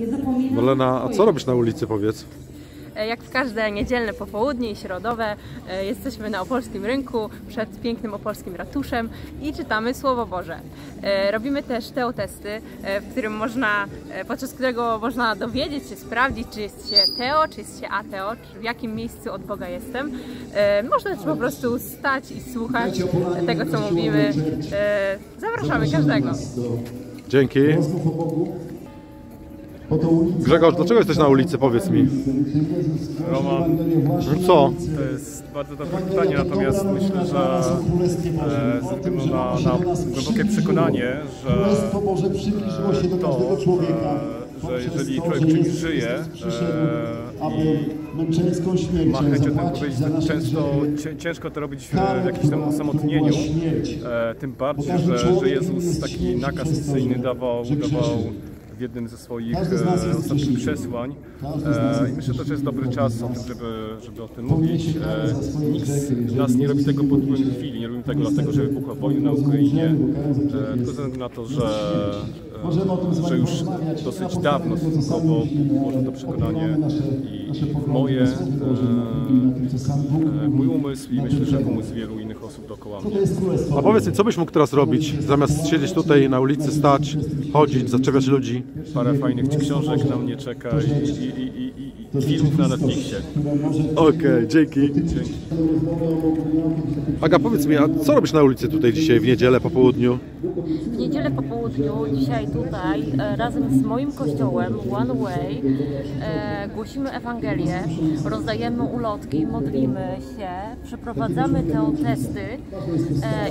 nie zapominam. Molena, a co robisz na ulicy, powiedz? Jak w każde niedzielne popołudnie i środowe jesteśmy na opolskim rynku przed pięknym opolskim ratuszem i czytamy Słowo Boże. Robimy też teotesty, podczas którego można dowiedzieć się, sprawdzić, czy jest się teo, czy jest się ateo, czy w jakim miejscu od Boga jestem. Można też po prostu stać i słuchać tego, co mówimy. Zapraszamy każdego. Dzięki. Grzegorz, dlaczego jesteś na ulicy? Powiedz mi. Roman, co? To jest bardzo dobre pytanie, natomiast myślę, że ze względu na głębokie przekonanie, że jeżeli człowiek czymś żyje i ma chęć o tym powiedzieć, to ciężko to robić w jakimś tam osamotnieniu, tym bardziej, że Jezus taki nakaz misyjny dawał w jednym ze swoich ostatnich przesłań. I myślę, że to jest dobry czas, żeby o tym mówić. Nikt z nas nie robi tego pod wpływem chwili, nie robimy tego dlatego, że wybuchła wojna na Ukrainie, tylko ze względu na to, że już dosyć dawno stosunkowo położono to przekonanie i mój umysł i myślę, że umysł wielu innych osób dookoła mnie. A powiedz mi, co byś mógł teraz robić, zamiast siedzieć tutaj na ulicy, stać, chodzić, zaczepiać ludzi? Parę fajnych książek na mnie czeka i filmów na Netflixie. Okej, dzięki. Aga, powiedz mi, a co robisz na ulicy tutaj dzisiaj w niedzielę po południu? W niedzielę po południu dzisiaj tutaj razem z moim kościołem One Way głosimy Ewangelię, rozdajemy ulotki, modlimy się, przeprowadzamy teotesty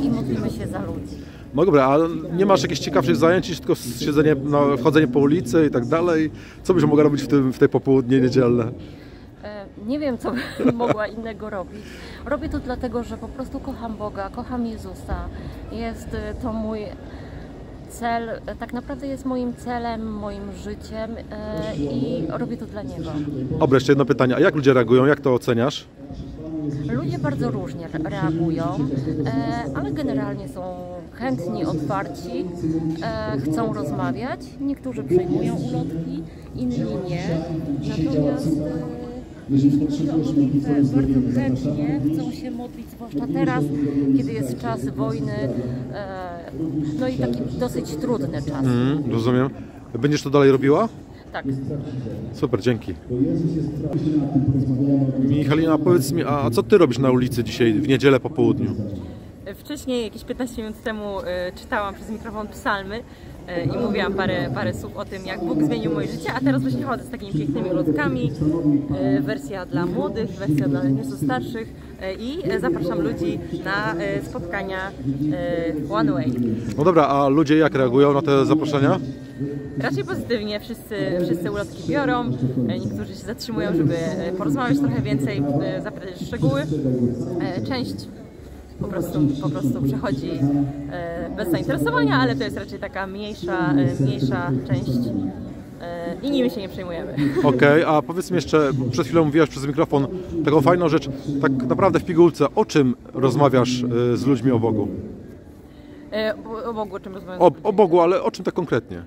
i modlimy się za ludzi. No dobra, a nie masz jakichś ciekawszych zajęć, tylko siedzenie, no, chodzenie po ulicy i tak dalej? Co byś mogła robić w tej popołudnie niedzielne? Nie wiem, co bym mogła innego robić. Robię to dlatego, że po prostu kocham Boga, kocham Jezusa. Jest to mój cel, tak naprawdę jest moim celem, moim życiem i robię to dla Niego. Dobra, jeszcze jedno pytanie. A jak ludzie reagują? Jak to oceniasz? Ludzie bardzo różnie reagują, ale generalnie są chętni, otwarci, chcą rozmawiać. Niektórzy przyjmują ulotki, inni nie. Natomiast bardzo chętnie chcą się modlić, zwłaszcza teraz, kiedy jest czas wojny, no i taki dosyć trudny czas. Rozumiem. Będziesz to dalej robiła? Tak. Super, dzięki. Michalina, powiedz mi, a co ty robisz na ulicy dzisiaj, w niedzielę po południu? Wcześniej, jakieś 15 minut temu, czytałam przez mikrofon psalmy i mówiłam parę słów o tym, jak Bóg zmienił moje życie, a teraz właśnie chodzę z takimi pięknymi ulotkami. Wersja dla młodych, wersja dla nieco starszych i zapraszam ludzi na spotkania One Way. No dobra, a ludzie jak reagują na te zaproszenia? Raczej pozytywnie, wszyscy ulotki biorą, niektórzy się zatrzymują, żeby porozmawiać trochę więcej, zapytać szczegóły. Część po prostu przechodzi bez zainteresowania, ale to jest raczej taka mniejsza część i nimi się nie przejmujemy. Okej, a powiedz mi jeszcze, przed chwilą mówiłaś przez mikrofon taką fajną rzecz, tak naprawdę w pigułce, o czym rozmawiasz z ludźmi o Bogu? O Bogu, o czym rozmawiam? O Bogu, ale o czym tak konkretnie?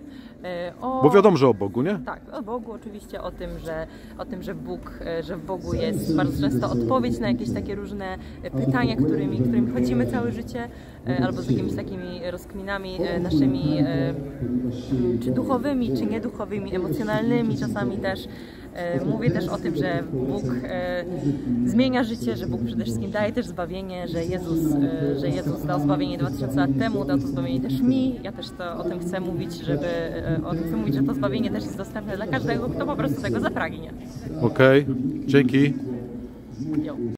Bo wiadomo, że o Bogu, nie? Tak, o Bogu oczywiście, o tym, że w Bogu jest bardzo często odpowiedź na jakieś takie różne pytania, którymi chodzimy całe życie, albo z jakimiś takimi rozkminami naszymi, czy duchowymi, czy nieduchowymi, emocjonalnymi czasami też. Mówię też o tym, że Bóg zmienia życie, że Bóg przede wszystkim daje też zbawienie, że Jezus dał zbawienie 2000 lat temu, dał to zbawienie też mi. Ja też o tym chcę mówić, że to zbawienie też jest dostępne dla każdego, kto po prostu tego zapragnie. Okej, dzięki.